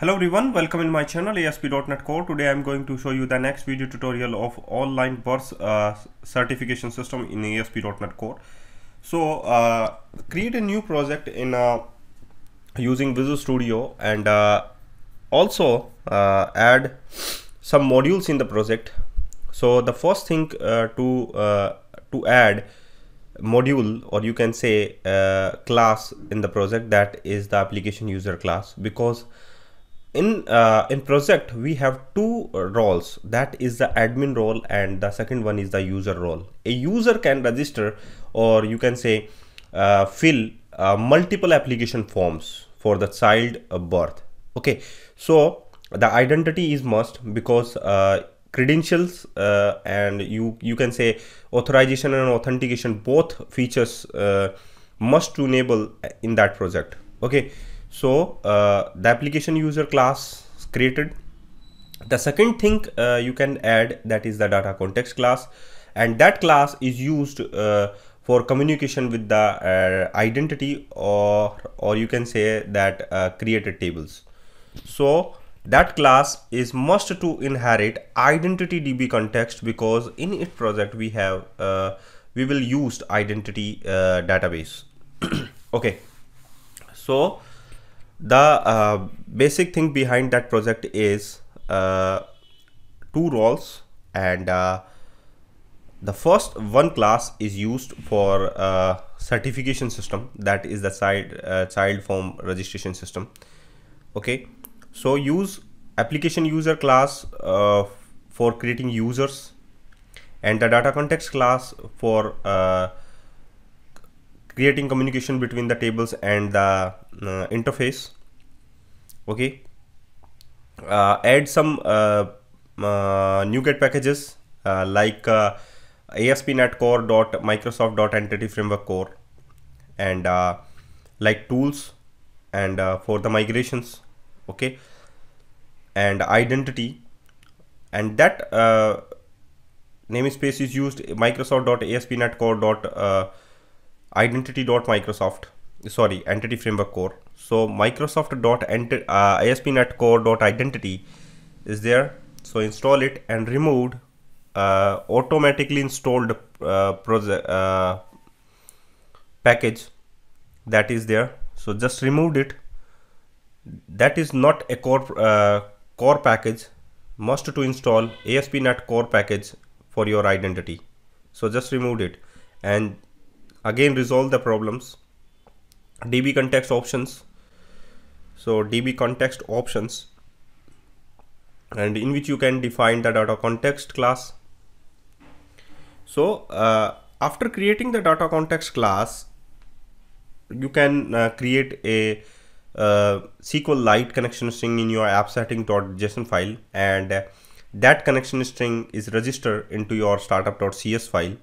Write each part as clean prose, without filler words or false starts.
Hello everyone, welcome in my channel ASP.NET Core. Today I'm going to show you the next video tutorial of online birth certification system in ASP.NET Core. So create a new project in using Visual Studio and also add some modules in the project. So the first thing to add module, or you can say class in the project, that is the application user class, because in project we have two roles, that is the admin role and the second one is the user role. A user can register, or you can say fill multiple application forms for the child birth. Okay, so the identity is must, because credentials and you can say authorization and authentication, both features must to enable in that project. Okay, so the application user class is created. The second thing you can add, that is the data context class, and that class is used for communication with the identity or you can say that created tables. So that class is must to inherit identity DB context, because in it project we have we will use identity database. Okay, so the basic thing behind that project is two roles, and the first one class is used for certification system, that is the child form registration system. Okay, so use application user class for creating users, and the data context class for creating communication between the tables and the interface. Okay, add some NuGet packages like ASP.NET Core. Microsoft.EntityFrameworkCore, and like tools, and for the migrations. Okay, and identity, and that namespace is used Microsoft.ASP.NET Core. Entity Framework Core. So Microsoft.ASP.NET Core.Identity is there. So install it and remove automatically installed package that is there. So just removed it. That is not a core package. Must to install ASP.NET Core package for your identity. So just removed it, and again resolve the problems. DB context options, so DB context options, and in which you can define the data context class. So after creating the data context class, you can create a SQLite connection string in your app setting.json file, and that connection string is registered into your startup.cs file.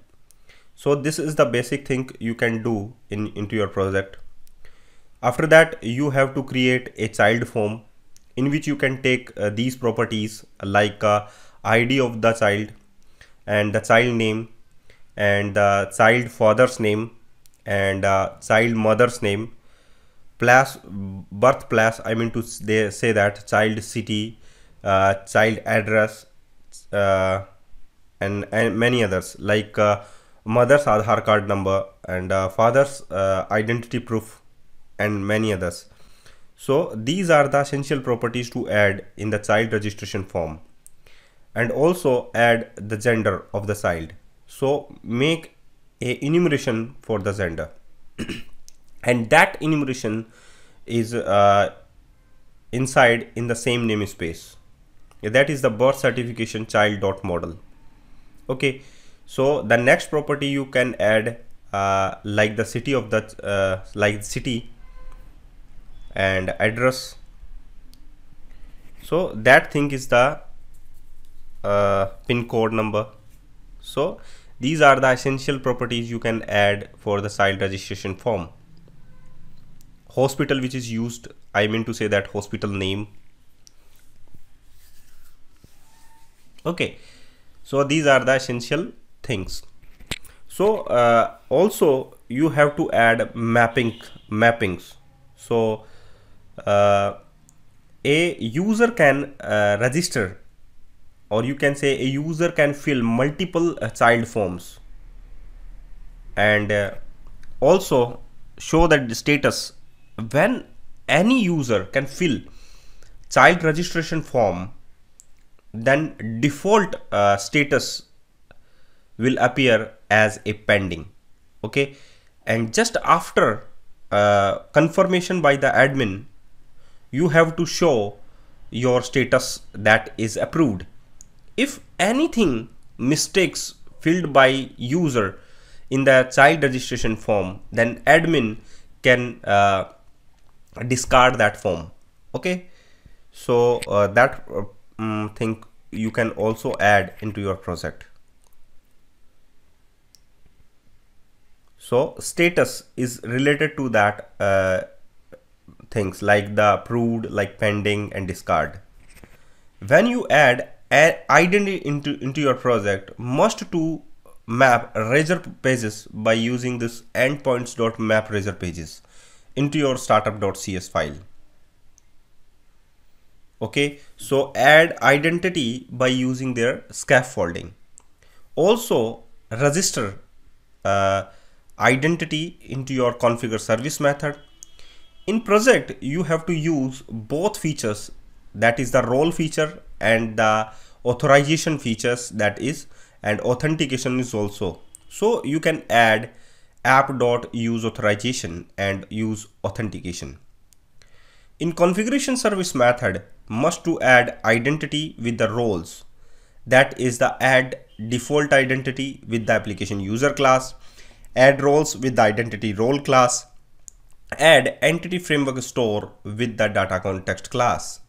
So this is the basic thing you can do into your project. After that, you have to create a child form in which you can take these properties like ID of the child, and the child name, and the child father's name, and child mother's name, plus birthplace, I mean to say that child city, child address, and many others like mother's Aadhaar card number, and father's identity proof, and many others. So these are the essential properties to add in the child registration form, and also add the gender of the child. So make a enumeration for the gender and that enumeration is inside in the same namespace, that is the birth certification child.model. Okay, so the next property you can add like the city of the city and address. So that thing is the pin code number. So these are the essential properties you can add for the child registration form. Hospital which is used, I mean to say that hospital name. Okay, so these are the essential things. So also you have to add mappings. So a user can register, or you can say a user can fill multiple child forms and also show that the status. When any user can fill child registration form, then default status will appear as a pending. Okay, and just after confirmation by the admin, you have to show your status that is approved. If anything mistakes filled by user in the child registration form, then admin can discard that form. Okay, so that thing you can also add into your project. So status is related to that things like the approved, like pending and discard. When you add identity into your project, must to map Razor pages by using this endpoints.map Razor pages into your startup.cs file. Okay, so add identity by using their scaffolding. Also register identity into your configure service method. In project, you have to use both features, that is the role feature and the authorization features, that is, and authentication is also. So you can add app.useAuthorization and use authentication. In configuration service method, must to add identity with the roles, that is the add default identity with the application user class, add roles with the identity role class, add entity framework store with the data context class.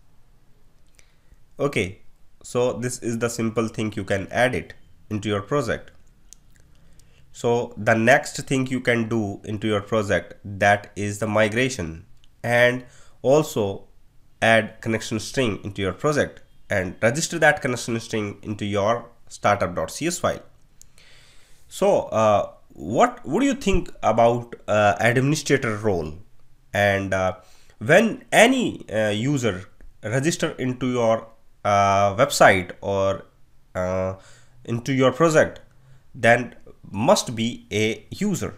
Okay, so this is the simple thing you can add it into your project. So the next thing you can do into your project, that is the migration, and also add connection string into your project and register that connection string into your startup.cs file. So what do you think about administrator role? And when any user register into your website or into your project, then must be a user.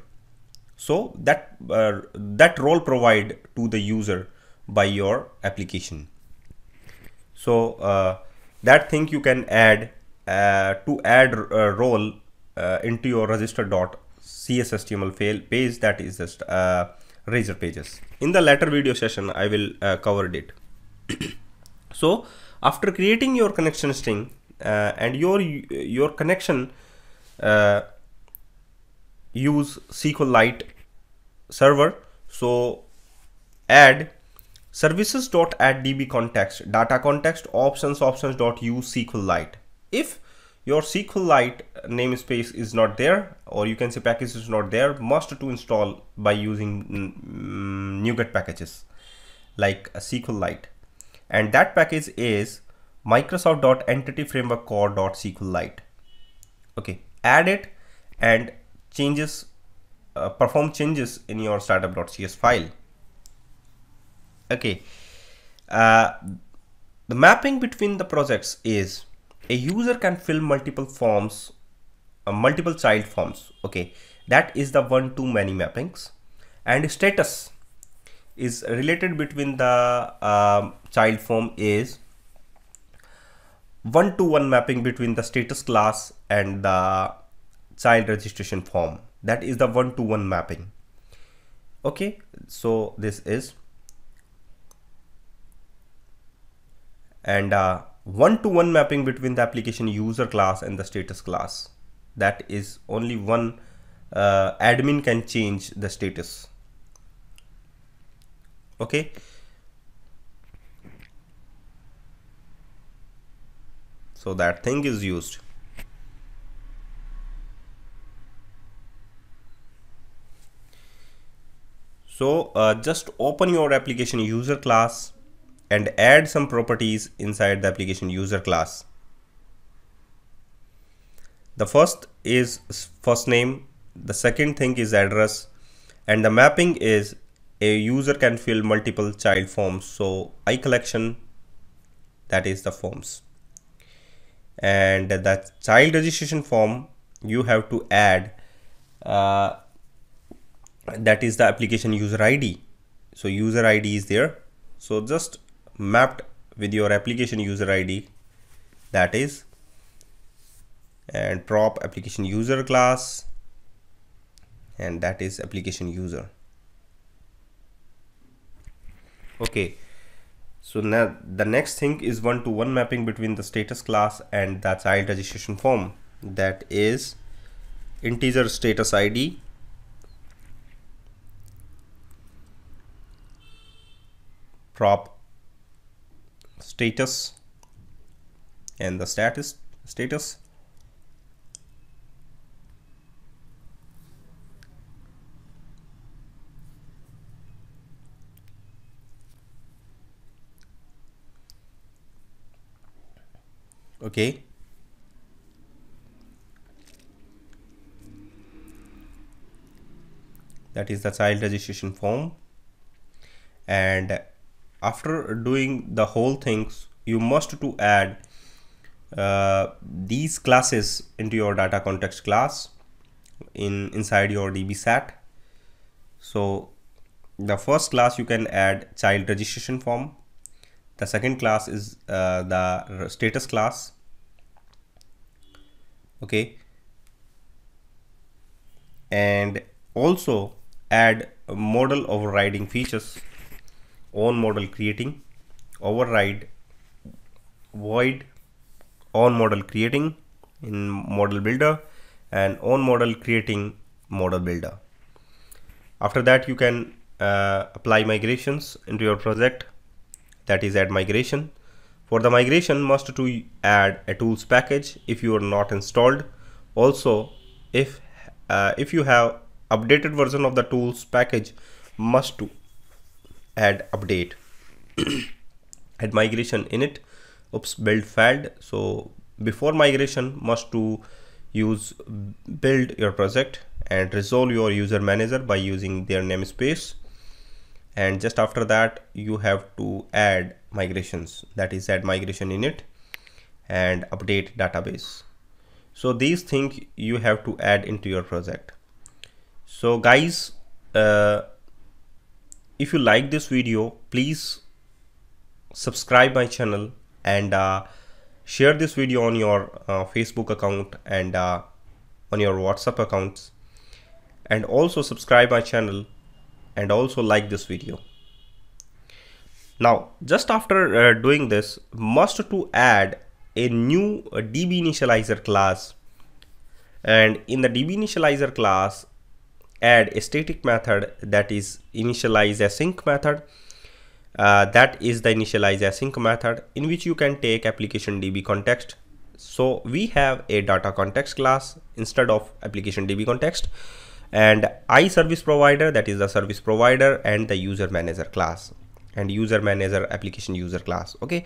So that role provide to the user by your application. So that thing you can add to add a role into your register.cshtml file page, that is just Razor pages. In the later video session, I will cover it. So after creating your connection string and your connection, use SQLite server. So add services.addDbContext, data context, options.use SQLite. If your SQLite namespace is not there, or you can say package is not there, must to install by using NuGet packages like SQLite, and that package is Microsoft.EntityFrameworkCore.SQLite. Okay, add it and changes, perform changes in your startup.cs file. Okay, the mapping between the projects is a user can fill multiple forms, multiple child forms. Okay, that is the one-to-many mappings, and status is related between the child form is one-to-one mapping between the status class and the child registration form. That is the one-to-one mapping. Okay, so this is, and one-to-one mapping between the application user class and the status class. That is only one admin can change the status. Okay, so that thing is used. So just open your application user class and add some properties inside the application user class. The first is first name, the second thing is address, and the mapping is a user can fill multiple child forms. So I collection that is the forms. And the child registration form, you have to add that is the application user ID. So user ID is there, so just mapped with your application user ID, that is, and prop application user class, and that is application user. Okay, so now the next thing is one-to-one mapping between the status class and the child registration form, that is integer status ID prop status and the status okay. That is the child registration form. And after doing the whole things, you must to add these classes into your data context class inside your DbSet. So the first class you can add child registration form. The second class is the status class. Okay, and also add model overriding features, on model creating, override, void, on model creating in model builder, and on model creating model builder. After that, you can apply migrations into your project, that is add migration. For the migration, must to add a tools package if you are not installed. Also, if you have updated version of the tools package, must to add update. Add migration init, oops, build failed. So before migration, must to use build your project and resolve your user manager by using their namespace. And just after that, you have to add migrations, that is add migration init and update database. So these things you have to add into your project. So guys, if you like this video, please subscribe my channel and share this video on your Facebook account and on your WhatsApp accounts, and also subscribe my channel and also like this video. Now, just after doing this, must to add a new DB initializer class, and in the DB initializer class, add a static method, that is initialize async method. That is the initialize async method, in which you can take application DB context. So we have a data context class instead of application DB context, and I service provider, that is the service provider, and the user manager class and user manager application user class. Okay,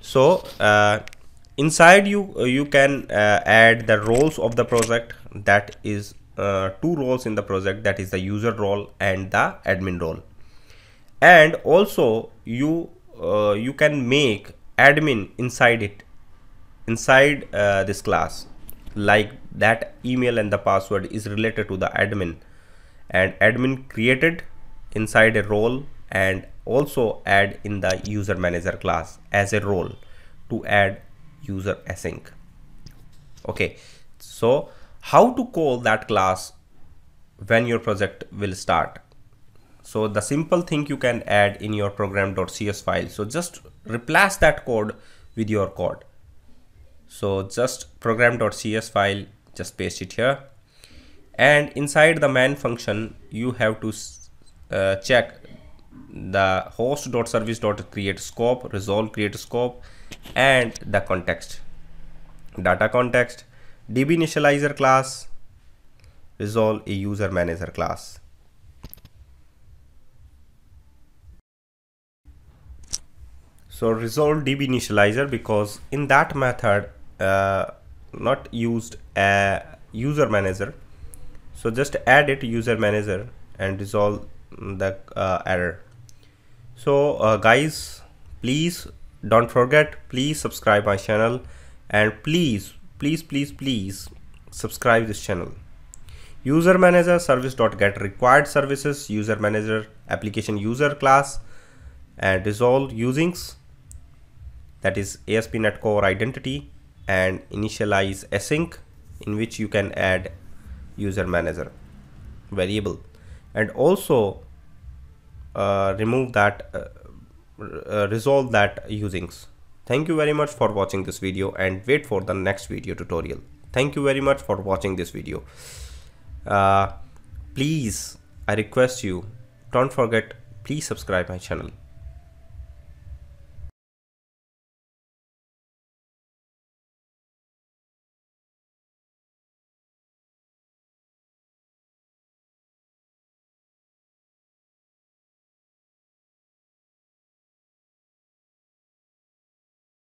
so inside you can add the roles of the project, that is two roles in the project, that is the user role and the admin role. And also you can make admin inside it, inside this class, like that email and the password is related to the admin, and admin created inside a role, and also add in the user manager class as a role to add user async. Okay, so how to call that class when your project will start? So the simple thing you can add in your program.cs file. So just replace that code with your code. So just program.cs file, just paste it here, and inside the main function you have to check the host.service.createScope, resolve createScope, and the context, data context, DB initializer class, resolve a user manager class. So resolve DB initializer, because in that method not used a user manager, so just add it user manager and resolve the error. So guys, please Don't forget, please subscribe my channel, and please subscribe this channel. User manager service.get required services, user manager application user class, and resolve usings, that is ASP.NET Core identity, and initialize async, in which you can add user manager variable, and also remove that resolve that usings. Thank you very much for watching this video, and wait for the next video tutorial. Thank you very much for watching this video. Please, I request you, don't forget, please subscribe my channel.